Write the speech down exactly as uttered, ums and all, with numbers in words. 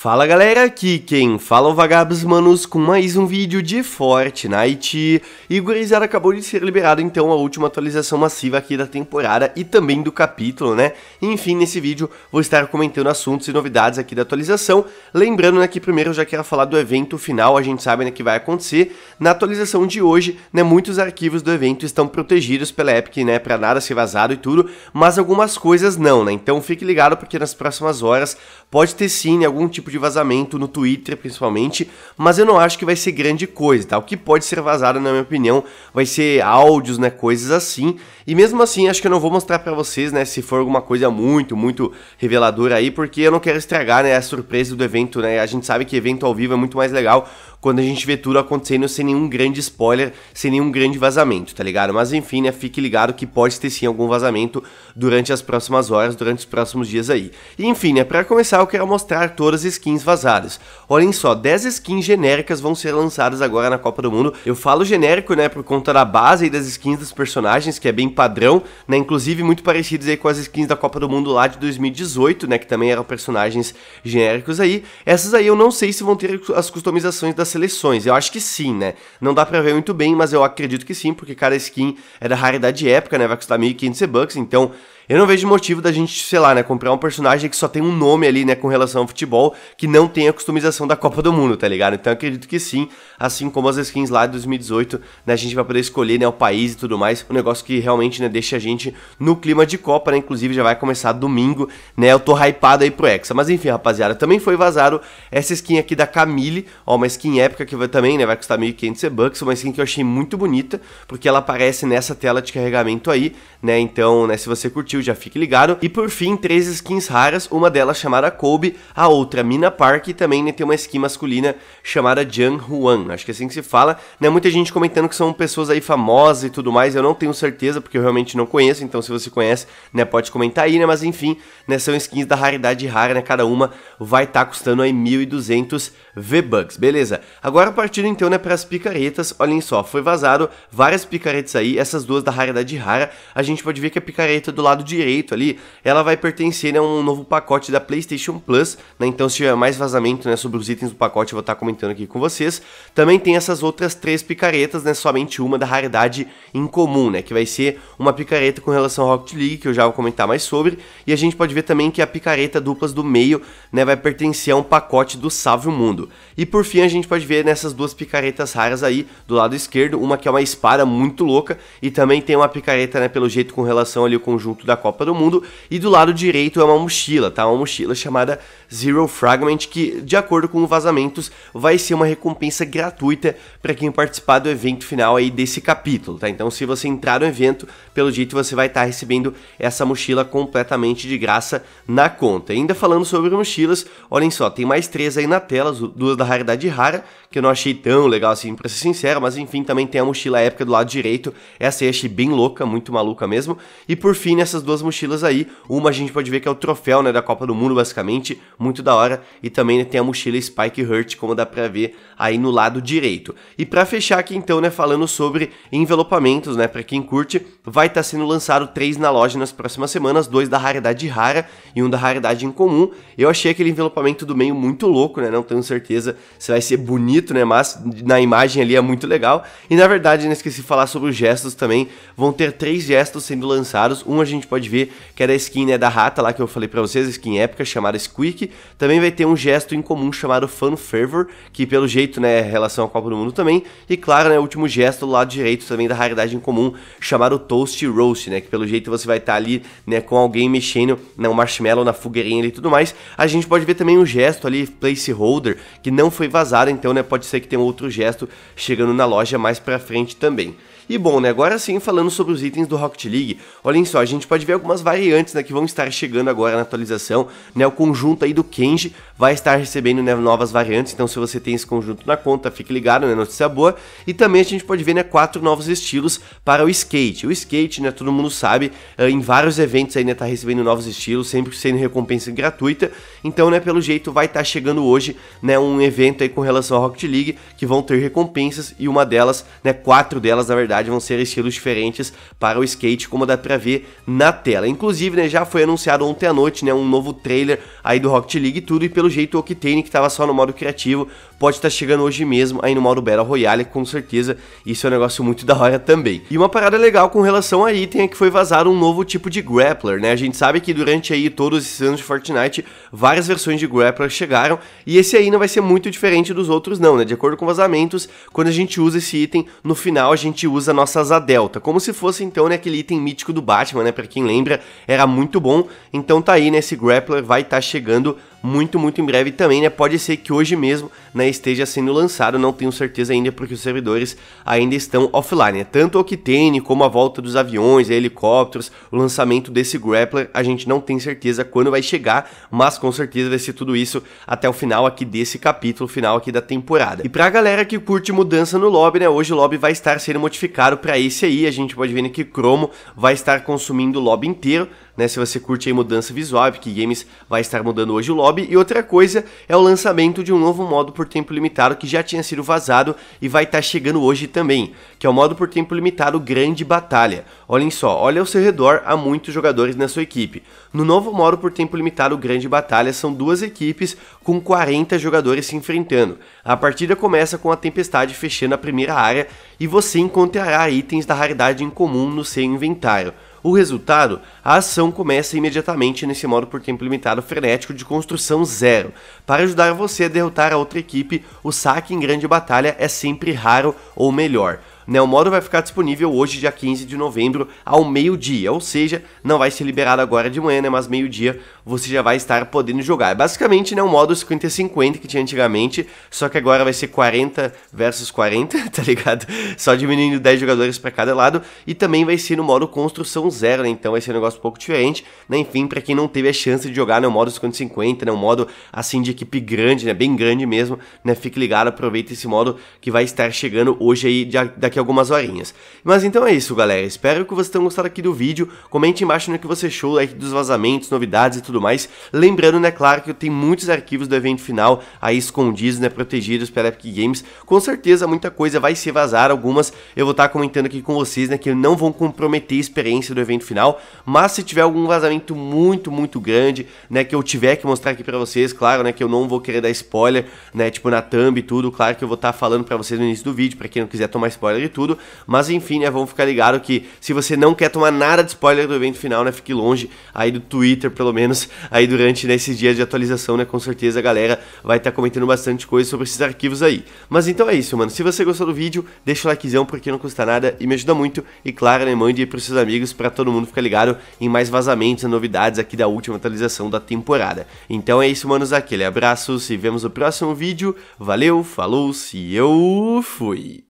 Fala galera, aqui quem fala é o Vagabbss, manos, com mais um vídeo de Fortnite. E Gurizada, acabou de ser liberado então a última atualização massiva aqui da temporada e também do capítulo, né? Enfim, nesse vídeo vou estar comentando assuntos e novidades aqui da atualização. Lembrando, né, que primeiro eu já quero falar do evento final, a gente sabe, né, que vai acontecer. Na atualização de hoje, né, muitos arquivos do evento estão protegidos pela Epic, né, pra nada ser vazado e tudo, mas algumas coisas não, né? Então fique ligado porque nas próximas horas pode ter sim algum tipo de vazamento no Twitter principalmente, mas eu não acho que vai ser grande coisa, tá? O que pode ser vazado, na minha opinião, vai ser áudios, né, coisas assim, e mesmo assim acho que eu não vou mostrar pra vocês, né, se for alguma coisa muito, muito reveladora aí, porque eu não quero estragar, né, a surpresa do evento, né? A gente sabe que evento ao vivo é muito mais legal quando a gente vê tudo acontecendo sem nenhum grande spoiler, sem nenhum grande vazamento, tá ligado? Mas enfim, né, fique ligado que pode ter sim algum vazamento durante as próximas horas, durante os próximos dias aí. E enfim, né, pra começar eu quero mostrar todas as skins vazadas. Olhem só, dez skins genéricas vão ser lançadas agora na Copa do Mundo. Eu falo genérico, né, por conta da base e das skins dos personagens, que é bem padrão, né, inclusive muito parecidos aí com as skins da Copa do Mundo lá de dois mil e dezoito, né, que também eram personagens genéricos aí. Essas aí eu não sei se vão ter as customizações das seleções, eu acho que sim, né, não dá pra ver muito bem, mas eu acredito que sim, porque cada skin é da raridade épica, né, vai custar mil e quinhentos V-Bucks, então eu não vejo motivo da gente, sei lá, né, comprar um personagem que só tem um nome ali, né, com relação ao futebol, que não tem a customização da Copa do Mundo, tá ligado? Então eu acredito que sim, assim como as skins lá de dois mil e dezoito, né, a gente vai poder escolher, né, o país e tudo mais, um negócio que realmente, né, deixa a gente no clima de Copa, né, inclusive já vai começar domingo, né, eu tô hypado aí pro Hexa. Mas enfim, rapaziada, também foi vazado essa skin aqui da Camille, ó, uma skin épica que vai, também, né, vai custar mil e quinhentos V-Bucks, uma skin que eu achei muito bonita, porque ela aparece nessa tela de carregamento aí, né, então, né, se você curtiu, já fique ligado. E por fim, três skins raras, uma delas chamada Kobe, a outra Mina Park e também, né, tem uma skin masculina chamada Jiang Huan, acho que é assim que se fala, né, muita gente comentando que são pessoas aí famosas e tudo mais, eu não tenho certeza porque eu realmente não conheço, então se você conhece, né, pode comentar aí, né, mas enfim, né, são skins da raridade rara, né, cada uma vai estar tá custando aí mil e duzentos V-Bucks, beleza? Agora partindo então, né, para as picaretas, olhem só, foi vazado várias picaretas aí, essas duas da raridade rara, a gente pode ver que a picareta do lado direito ali, ela vai pertencer, né, a um novo pacote da PlayStation Plus, né, então se tiver mais vazamento, né, sobre os itens do pacote eu vou estar comentando aqui com vocês. Também tem essas outras três picaretas, né, somente uma da raridade incomum, né, que vai ser uma picareta com relação ao Rocket League, que eu já vou comentar mais sobre, e a gente pode ver também que a picareta duplas do meio, né, vai pertencer a um pacote do Salve o Mundo. E por fim a gente pode ver nessas duas picaretas raras aí, do lado esquerdo, uma que é uma espada muito louca, e também tem uma picareta, né, pelo jeito com relação ali ao conjunto da Copa do Mundo, e do lado direito é uma mochila, tá, uma mochila chamada Zero Fragment, que de acordo com vazamentos vai ser uma recompensa gratuita para quem participar do evento final aí desse capítulo, tá? Então se você entrar no evento, pelo jeito você vai estar tá recebendo essa mochila completamente de graça na conta. E ainda falando sobre mochilas, olhem só, tem mais três aí na tela, duas da raridade rara, que eu não achei tão legal assim, pra ser sincero, mas enfim, também tem a mochila épica do lado direito, essa aí achei bem louca, muito maluca mesmo. E por fim, nessas duas mochilas aí, uma a gente pode ver que é o troféu, né, da Copa do Mundo, basicamente, muito da hora, e também, né, tem a mochila Spike Hurt, como dá pra ver aí no lado direito. E pra fechar aqui então, né, falando sobre envelopamentos, né, pra quem curte, vai estar tá sendo lançado três na loja nas próximas semanas, dois da raridade rara e um da raridade incomum. Eu achei aquele envelopamento do meio muito louco, né, não tenho certeza se vai ser bonito, né, mas na imagem ali é muito legal. E na verdade, né, esqueci de falar sobre os gestos também, vão ter três gestos sendo lançados, um a gente pode ver que é da skin, né, da rata lá que eu falei pra vocês, a skin épica chamada Squeak. Também vai ter um gesto incomum chamado Fun Fervor, que pelo jeito, né, é relação à Copa do Mundo também. E claro, né, o último gesto do lado direito também da raridade incomum, chamado Toast Roast, né, que pelo jeito você vai estar tá ali, né, com alguém mexendo, né, um marshmallow na fogueirinha ali e tudo mais. A gente pode ver também um gesto ali, placeholder, que não foi vazado, então, né, pode ser que tenha um outro gesto chegando na loja mais pra frente também. E bom, né, agora sim, falando sobre os itens do Rocket League, olhem só, a gente pode ver algumas variantes, né, que vão estar chegando agora na atualização, né, o conjunto aí do Kenji vai estar recebendo, né, novas variantes, então se você tem esse conjunto na conta, fique ligado, né, notícia boa. E também a gente pode ver, né, quatro novos estilos para o skate. O skate, né, todo mundo sabe, em vários eventos aí, né, tá recebendo novos estilos, sempre sendo recompensa gratuita, então, né, pelo jeito vai estar chegando hoje, né, um evento aí com relação ao Rocket League, que vão ter recompensas, e uma delas, né, quatro delas, na verdade, verdade vão ser estilos diferentes para o skate, como dá pra ver na tela. Inclusive, né, já foi anunciado ontem à noite, né, um novo trailer aí do Rocket League e tudo, e pelo jeito o Octane, que tava só no modo criativo, pode estar tá chegando hoje mesmo aí no modo Battle Royale, com certeza isso é um negócio muito da hora também. E uma parada legal com relação a item é que foi vazado um novo tipo de Grappler, né, a gente sabe que durante aí todos esses anos de Fortnite, várias versões de Grappler chegaram, e esse aí não vai ser muito diferente dos outros não, né, de acordo com vazamentos, quando a gente usa esse item, no final a gente usa a nossa asa delta, como se fosse então, né, aquele item mítico do Batman, né, pra quem lembra, era muito bom, então tá aí, né, esse Grappler vai estar tá chegando muito, muito em breve também, né, pode ser que hoje mesmo, né, esteja sendo lançado, não tenho certeza ainda, porque os servidores ainda estão offline, né, tanto o Octane, como a volta dos aviões, helicópteros, o lançamento desse Grappler, a gente não tem certeza quando vai chegar, mas com certeza vai ser tudo isso até o final aqui desse capítulo, final aqui da temporada. E pra galera que curte mudança no lobby, né, hoje o lobby vai estar sendo modificado pra esse aí, a gente pode ver, né, que Chromo vai estar consumindo o lobby inteiro, né, se você curte aí mudança visual, Epic Games vai estar mudando hoje o lobby. E outra coisa é o lançamento de um novo modo por tempo limitado que já tinha sido vazado e vai estar chegando hoje também, que é o modo por tempo limitado Grande Batalha. Olhem só, olha ao seu redor, há muitos jogadores na sua equipe. No novo modo por tempo limitado Grande Batalha, são duas equipes com quarenta jogadores se enfrentando. A partida começa com a tempestade fechando a primeira área e você encontrará itens da raridade incomum no seu inventário. O resultado? A ação começa imediatamente nesse modo por tempo limitado frenético de construção zero. Para ajudar você a derrotar a outra equipe, o saque em Grande Batalha é sempre raro ou melhor. O modo vai ficar disponível hoje, dia quinze de novembro, ao meio-dia, ou seja, não vai ser liberado agora de manhã, né, mas meio-dia você já vai estar podendo jogar. É basicamente, né, o modo cinquenta a cinquenta que tinha antigamente, só que agora vai ser quarenta versus quarenta, tá ligado? Só diminuindo dez jogadores pra cada lado, e também vai ser no modo construção zero, né, então vai ser um negócio um pouco diferente, né, enfim, pra quem não teve a chance de jogar, né, o modo cinquenta a cinquenta, né, um modo, assim, de equipe grande, né, bem grande mesmo, né, fique ligado, aproveita esse modo que vai estar chegando hoje aí, daqui algumas horinhas. Mas então é isso, galera, espero que vocês tenham gostado aqui do vídeo, comente embaixo no que você achou aí dos vazamentos, novidades e tudo mais, lembrando, né, claro que eu tenho muitos arquivos do evento final aí escondidos, né, protegidos pela Epic Games, com certeza muita coisa vai se vazar, algumas eu vou estar comentando aqui com vocês, né, que não vão comprometer a experiência do evento final, mas se tiver algum vazamento muito, muito grande, né, que eu tiver que mostrar aqui pra vocês, claro, né, que eu não vou querer dar spoiler, né, tipo na thumb e tudo, claro que eu vou estar falando pra vocês no início do vídeo, pra quem não quiser tomar spoiler e tudo, mas enfim, né, vamos ficar ligado que se você não quer tomar nada de spoiler do evento final, né, fique longe aí do Twitter, pelo menos, aí durante, né, esses dias de atualização, né, com certeza a galera vai estar tá comentando bastante coisa sobre esses arquivos aí. Mas então é isso, mano, se você gostou do vídeo, deixa o likezão porque não custa nada e me ajuda muito, e claro, né, mande aí pros seus amigos pra todo mundo ficar ligado em mais vazamentos e novidades aqui da última atualização da temporada. Então é isso, manos, aquele abraço, se vemos no próximo vídeo, valeu, falou, se eu fui!